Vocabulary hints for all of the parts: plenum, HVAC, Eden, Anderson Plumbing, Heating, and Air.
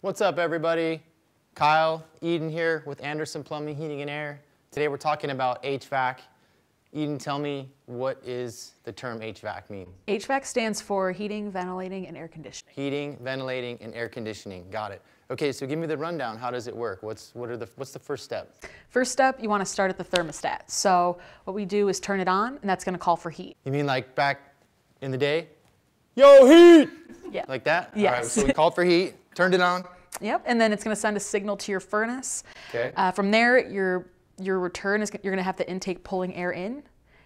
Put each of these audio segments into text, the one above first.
What's up, everybody? Kyle, Eden here with Anderson Plumbing, Heating, and Air. Today we're talking about HVAC. Eden, tell me, what is the term HVAC mean? HVAC stands for heating, ventilating, and air conditioning. Heating, ventilating, and air conditioning. Got it. Okay, so give me the rundown. How does it work? What's the first step? First step, you want to start at the thermostat. So what we do is turn it on, and that's going to call for heat. You mean like back in the day? Yo, heat! Yeah. Like that? Yes. All right, so we called for heat. Turned it on. Yep, and then it's going to send a signal to your furnace. Okay. From there, your return is you're going to have the intake pulling air in.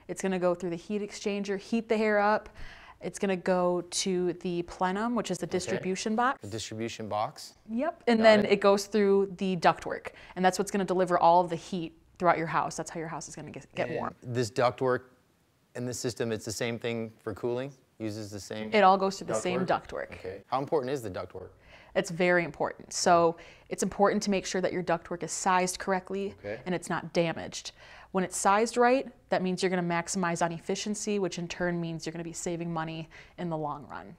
It's going to go through the heat exchanger, heat the air up. It's going to go to the plenum, which is the distribution box. The distribution box. Yep, and then it goes through the ductwork, and that's what's going to deliver all of the heat throughout your house. That's how your house is going to get warm. This ductwork and this system, it's the same thing for cooling. Uses the same. It all goes through the same ductwork. Okay. How important is the ductwork? It's very important. So it's important to make sure that your ductwork is sized correctly and it's not damaged. When it's sized right, that means you're going to maximize on efficiency, which in turn means you're going to be saving money in the long run.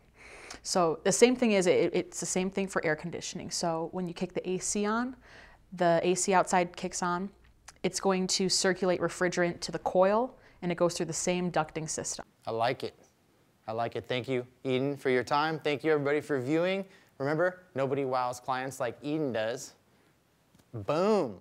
So the same thing is, it's the same thing for air conditioning. So when you kick the AC on, the AC outside kicks on, it's going to circulate refrigerant to the coil, and it goes through the same ducting system. I like it. I like it. Thank you, Eden, for your time. Thank you, everybody, for viewing. Remember, nobody wows clients like Eden does. Boom.